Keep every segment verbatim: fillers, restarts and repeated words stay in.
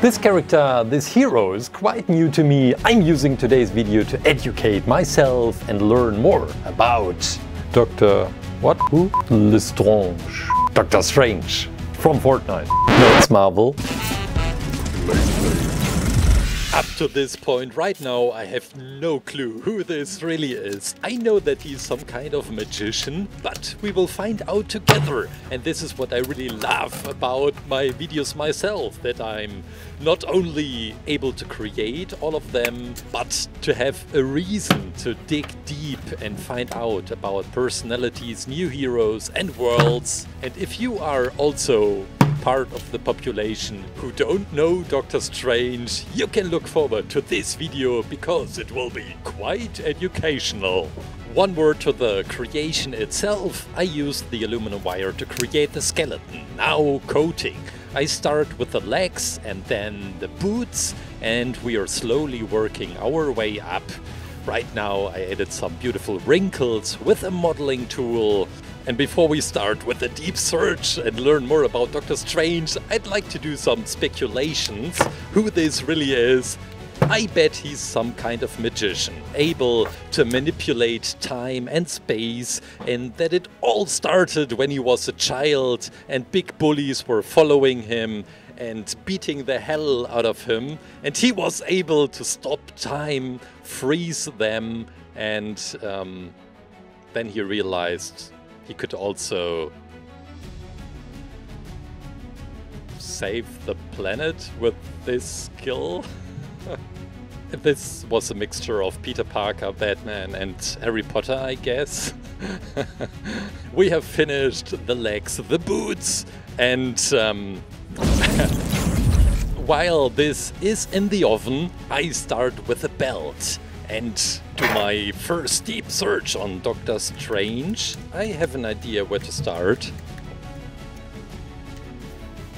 This character, this hero, is quite new to me. I'm using today's video to educate myself and learn more about Doctor What? Who? Lestrange. Doctor Strange from Fortnite. No, it's Marvel. Up to this point right now I have no clue who this really is. I know that he's some kind of magician, but we will find out together. And this is what I really love about my videos myself, that I'm not only able to create all of them, but to have a reason to dig deep and find out about personalities, new heroes and worlds. And if you are also part of the population who don't know Doctor Strange, you can look forward to this video because it will be quite educational. One word to the creation itself. I used the aluminum wire to create the skeleton, now coating. I start with the legs and then the boots, and we are slowly working our way up. Right now I added some beautiful wrinkles with a modeling tool. And before we start with a deep search and learn more about Doctor Strange, I'd like to do some speculations who this really is. I bet he's some kind of magician, able to manipulate time and space, and that it all started when he was a child and big bullies were following him and beating the hell out of him, and he was able to stop time, freeze them, and um, then he realized he could also save the planet with this skill. This was a mixture of Peter Parker, Batman and Harry Potter, I guess. We have finished the legs, the boots, and um, while this is in the oven, I start with a belt. And to my first deep search on Doctor Strange, I have an idea where to start.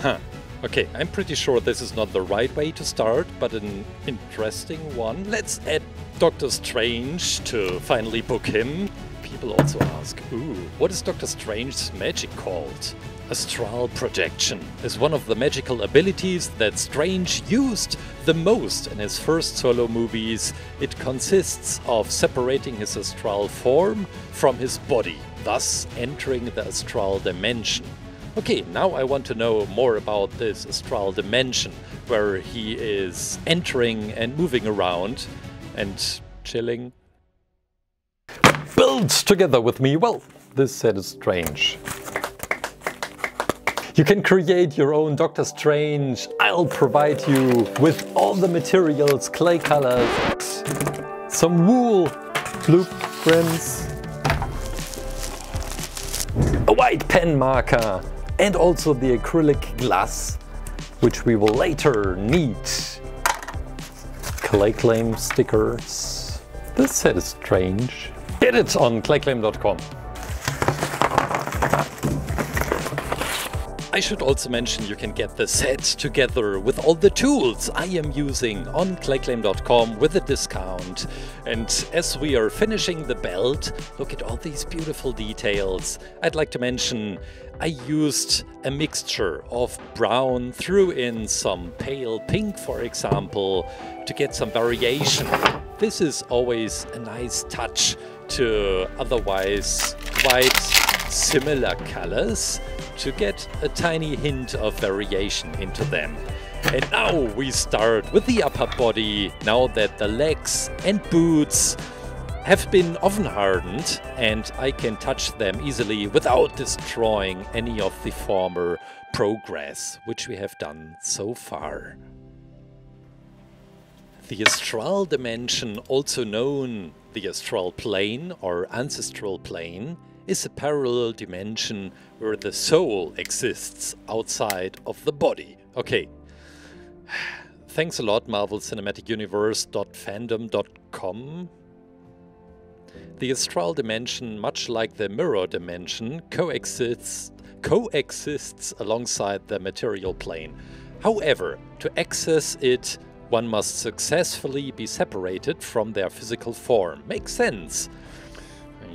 Huh. Okay, I'm pretty sure this is not the right way to start, but an interesting one. Let's add Doctor Strange to finally book him. People also ask, ooh, what is Doctor Strange's magic called? Astral projection is one of the magical abilities that Strange used the most in his first solo movies. It consists of separating his astral form from his body, thus entering the astral dimension. Okay, now I want to know more about this astral dimension, where he is entering and moving around and chilling. Build together with me. Well, this set is Strange. You can create your own Doctor Strange. I'll provide you with all the materials, clay colors, some wool, blueprints, a white pen marker, and also the acrylic glass, which we will later need. Clay Claim stickers. This set is Strange. Get it on clay claim dot com. I should also mention you can get the set together with all the tools I am using on clay claim dot com with a discount. And as we are finishing the belt, look at all these beautiful details. I'd like to mention I used a mixture of brown, threw in some pale pink, for example, to get some variation. This is always a nice touch to otherwise quite similar colors, to get a tiny hint of variation into them. And now we start with the upper body, now that the legs and boots have been oven hardened and I can touch them easily without destroying any of the former progress which we have done so far. The astral dimension, also known the astral plane or ancestral plane, is a parallel dimension where the soul exists outside of the body. Okay. Thanks a lot, marvel cinematic universe dot fandom dot com. The astral dimension, much like the mirror dimension, coexists, coexists alongside the material plane. However, to access it, one must successfully be separated from their physical form. Makes sense.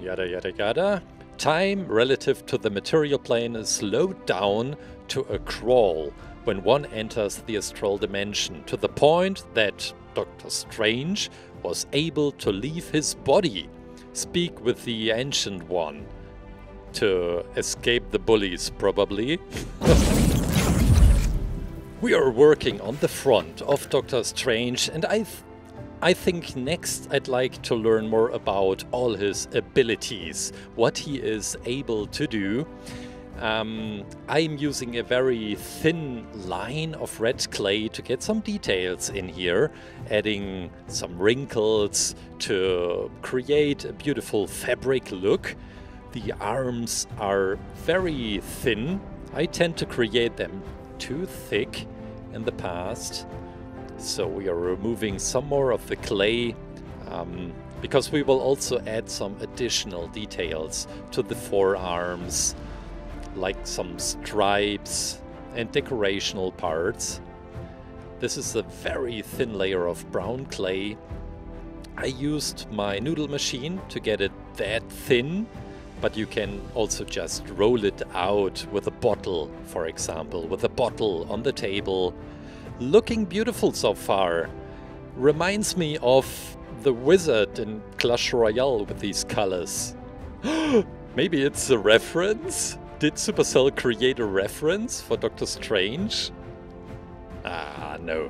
Yada yada yada. Time relative to the material plane is slowed down to a crawl when one enters the astral dimension, to the point that Doctor Strange was able to leave his body, speak with the Ancient One, to escape the bullies, probably. We are working on the front of Doctor Strange, and I th I think next I'd like to learn more about all his abilities, what he is able to do. Um, I'm using a very thin line of red clay to get some details in here, adding some wrinkles to create a beautiful fabric look. The arms are very thin. I tend to create them too thick in the past. So we are removing some more of the clay, um, because we will also add some additional details to the forearms, like some stripes and decorational parts. This is a very thin layer of brown clay. I used my noodle machine to get it that thin, but you can also just roll it out with a bottle, for example, with a bottle on the table. Looking beautiful so far. Reminds me of the wizard in Clash Royale with these colors. Maybe it's a reference? Did Supercell create a reference for Doctor Strange? Ah, no.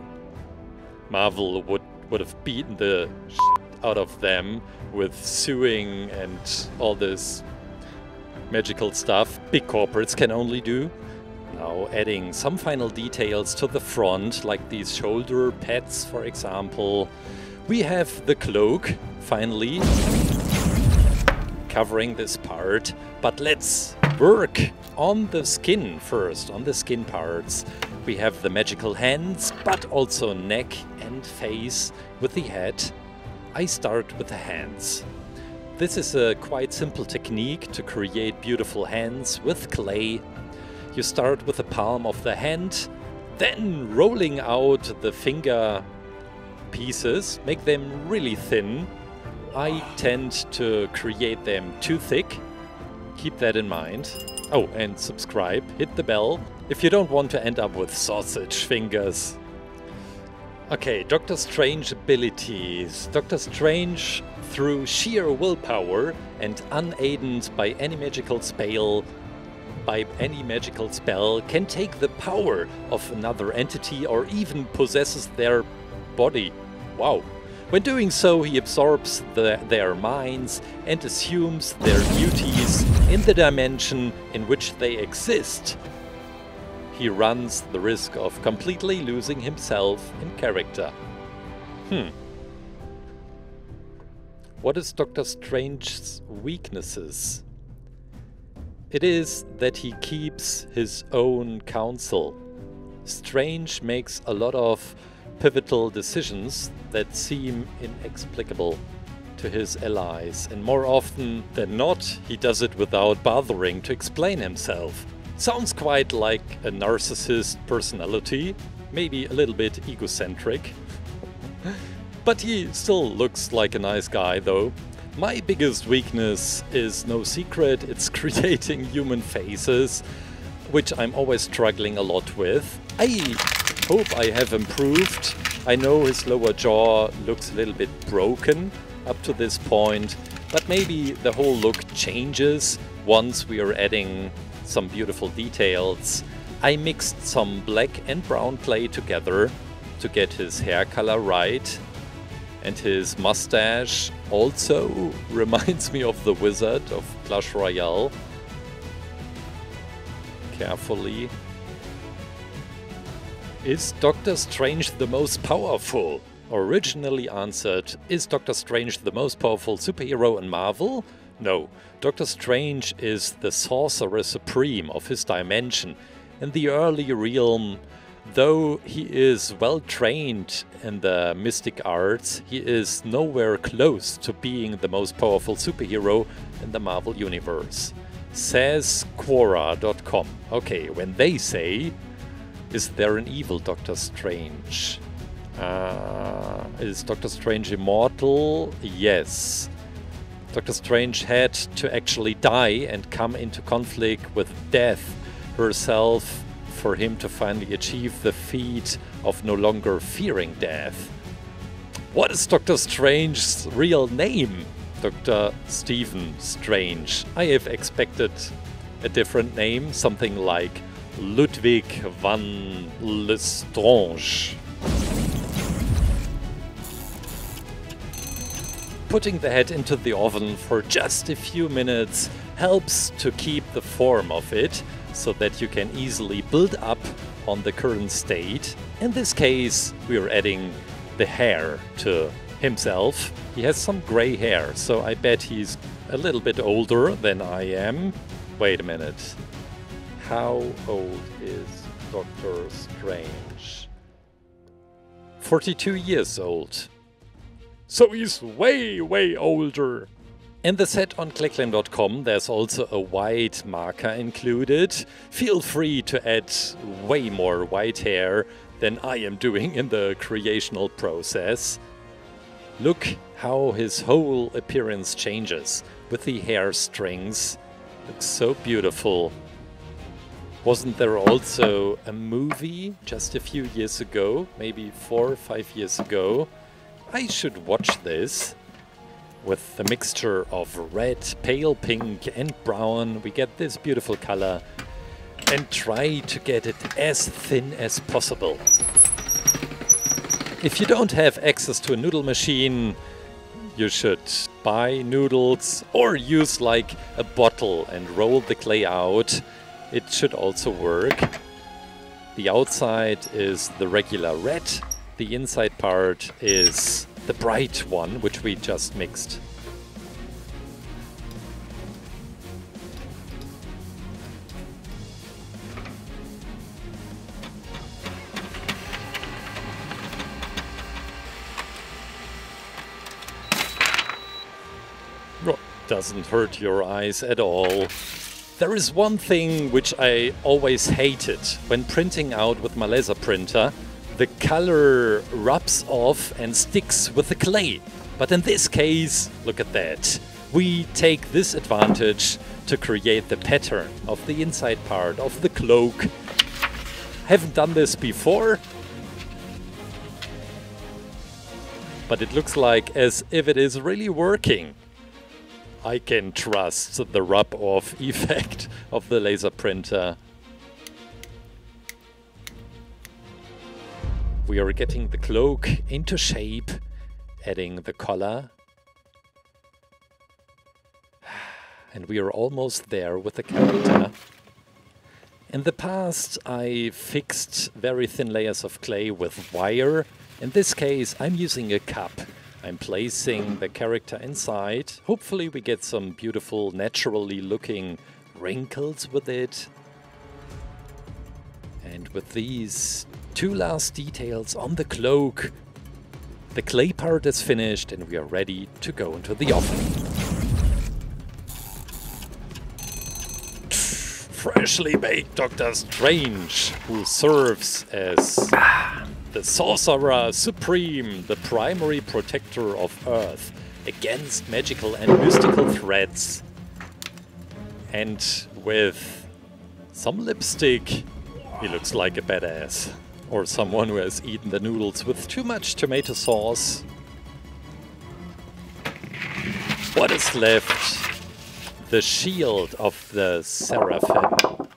Marvel would, would have beaten the shit out of them with suing and all this magical stuff big corporates can only do. Now adding some final details to the front, like these shoulder pads, for example. We have the cloak, finally, covering this part, but let's work on the skin first, on the skin parts. We have the magical hands, but also neck and face with the hat. I start with the hands. This is a quite simple technique to create beautiful hands with clay. You start with the palm of the hand, then rolling out the finger pieces, make them really thin. I tend to create them too thick. Keep that in mind. Oh, and subscribe, hit the bell, if you don't want to end up with sausage fingers. Okay, Doctor Strange abilities. Doctor Strange, through sheer willpower and unaided by any magical spell, by any magical spell, can take the power of another entity or even possesses their body. Wow. When doing so, he absorbs the, their minds and assumes their duties in the dimension in which they exist. He runs the risk of completely losing himself in character. Hmm. What is Doctor Strange's weaknesses? It is that he keeps his own counsel. Strange makes a lot of pivotal decisions that seem inexplicable to his allies, and more often than not he does it without bothering to explain himself. Sounds quite like a narcissist personality, maybe a little bit egocentric. But he still looks like a nice guy though. My biggest weakness is no secret, it's creating human faces, which I'm always struggling a lot with. I hope I have improved. I know his lower jaw looks a little bit broken up to this point, but maybe the whole look changes once we are adding some beautiful details. I mixed some black and brown clay together to get his hair color right, and his mustache also reminds me of the wizard of Clash Royale. Carefully. Is Doctor Strange the most powerful? Originally answered, is Doctor Strange the most powerful superhero in Marvel? No, Doctor Strange is the Sorcerer Supreme of his dimension. In the early realm, though he is well trained in the mystic arts, he is nowhere close to being the most powerful superhero in the Marvel Universe. Says Quora dot com. Okay, when they say, is there an evil Doctor Strange? Uh, is Doctor Strange immortal? Yes. Doctor Strange had to actually die and come into conflict with death herself for him to finally achieve the feat of no longer fearing death. What is Doctor Strange's real name? Doctor Stephen Strange. I have expected a different name, something like Ludwig van Lestrange. Putting the head into the oven for just a few minutes helps to keep the form of it, so that you can easily build up on the current state. In this case, we are adding the hair to himself. He has some gray hair, so I bet he's a little bit older than I am. Wait a minute. How old is Doctor Strange? forty-two years old. So he's way, way older. In the set on clay claim dot com there's also a white marker included. Feel free to add way more white hair than I am doing in the creational process. Look how his whole appearance changes with the hair strings. Looks so beautiful. Wasn't there also a movie just a few years ago, maybe four or five years ago? I should watch this. With the mixture of red, pale pink and brown, we get this beautiful color and try to get it as thin as possible. If you don't have access to a noodle machine, you should buy noodles or use like a bottle and roll the clay out. It should also work. The outside is the regular red, the inside part is the bright one, which we just mixed. Well, doesn't hurt your eyes at all. There is one thing which I always hated when printing out with my laser printer. The color rubs off and sticks with the clay. But in this case, look at that. We take this advantage to create the pattern of the inside part of the cloak. Haven't done this before, but it looks like as if it is really working. I can trust the rub-off effect of the laser printer. We are getting the cloak into shape, adding the collar. And we are almost there with the character. In the past, I fixed very thin layers of clay with wire. In this case, I'm using a cup. I'm placing the character inside. Hopefully we get some beautiful, naturally looking wrinkles with it. And with these two last details on the cloak, the clay part is finished and we are ready to go into the oven. Freshly baked Doctor Strange, who serves as the Sorcerer Supreme, the primary protector of Earth against magical and mystical threats. And with some lipstick, he looks like a badass. Or someone who has eaten the noodles with too much tomato sauce. What is left? The Shield of the Seraphim.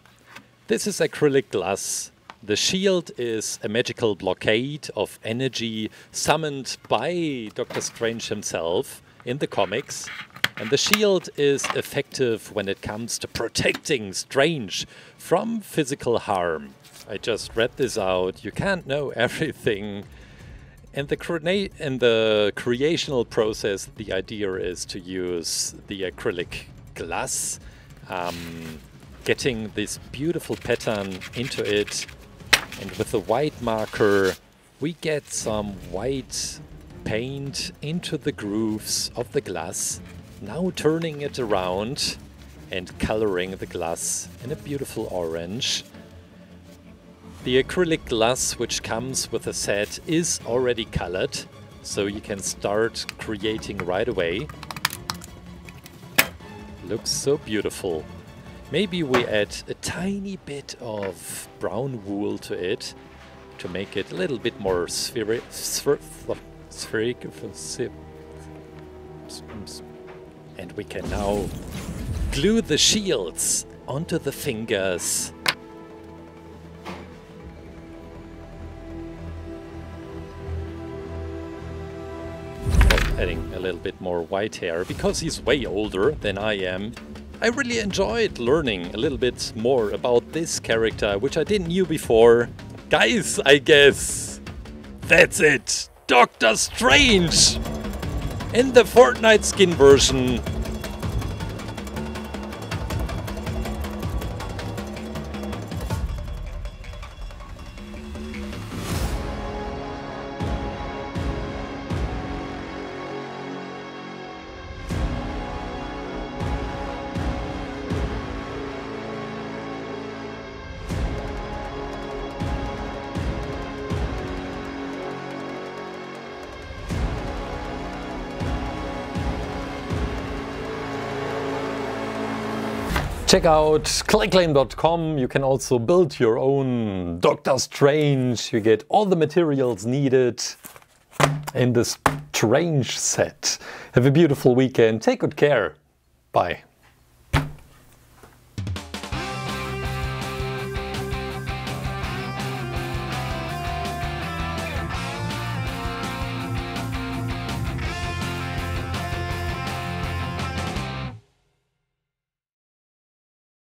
This is acrylic glass. The shield is a magical blockade of energy summoned by Doctor Strange himself in the comics. And the shield is effective when it comes to protecting Strange from physical harm. I just read this out. You can't know everything. In the, cre- in the creational process, the idea is to use the acrylic glass, um, getting this beautiful pattern into it. And with the white marker, we get some white paint into the grooves of the glass. Now turning it around and coloring the glass in a beautiful orange. The acrylic glass which comes with the set is already colored, so you can start creating right away. Looks so beautiful. Maybe we add a tiny bit of brown wool to it to make it a little bit more spherical. And we can now glue the shields onto the fingers. Adding a little bit more white hair, because he's way older than I am. I really enjoyed learning a little bit more about this character, which I didn't knew before. Guys, I guess that's it! Doctor Strange! In the Fortnite skin version. Check out clay claim dot com. You can also build your own Doctor Strange. You get all the materials needed in this strange set. Have a beautiful weekend. Take good care. Bye.